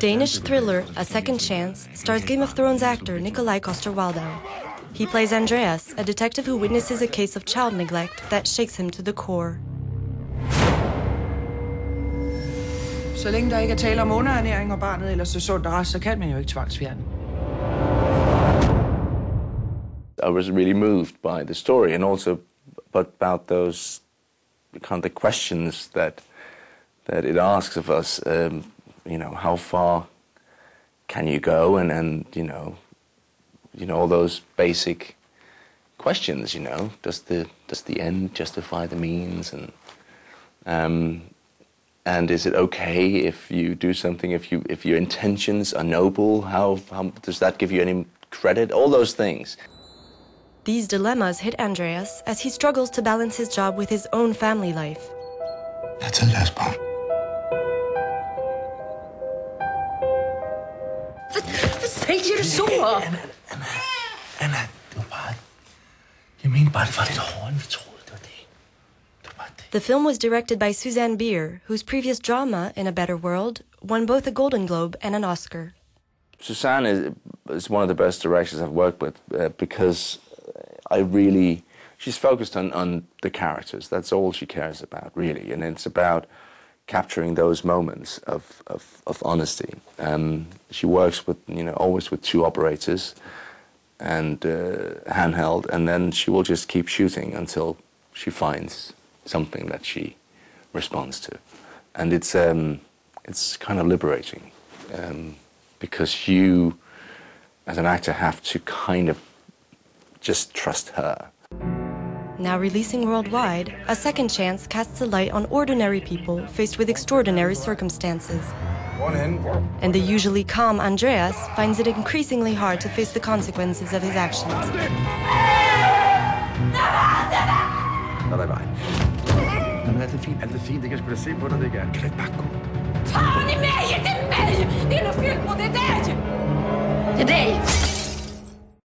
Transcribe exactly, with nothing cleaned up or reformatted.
Danish thriller A Second Chance stars Game of Thrones actor Nikolaj Coster-Waldau. He plays Andreas, a detective who witnesses a case of child neglect that shakes him to the core. Så længe der ikke er tale om underernæring og barnet eller så sundt og rask, så kan man jo ikke tvangsfjerne. I was really moved by the story and also about those kind of questions that that it asks of us. Um, you know, how far can you go, and and you know, you know all those basic questions. You know, does the does the end justify the means, and um, and is it okay if you do something if you if your intentions are noble? How how does that give you any credit? All those things. These dilemmas hit Andreas as he struggles to balance his job with his own family life. That's a last part. Hvad sagde du så? Anna, Anna, Anna, det var bare... Jeg mente bare, det var lidt hårdere, end vi troede, det var det. Det var bare det. The film was directed by Susanne Bier, whose previous drama, In a Better World, won both a Golden Globe and an Oscar. Susanne is, is one of the best directors I've worked with uh, because... I really, she's focused on, on the characters. That's all she cares about, really. And it's about capturing those moments of, of, of honesty. Um, she works with, you know, always with two operators and uh, handheld, and then she will just keep shooting until she finds something that she responds to. And it's, um, it's kind of liberating um, because you, as an actor, have to kind of just trust her. Now releasing worldwide, A Second Chance casts a light on ordinary people faced with extraordinary circumstances. And the usually calm Andreas finds it increasingly hard to face the consequences of his actions.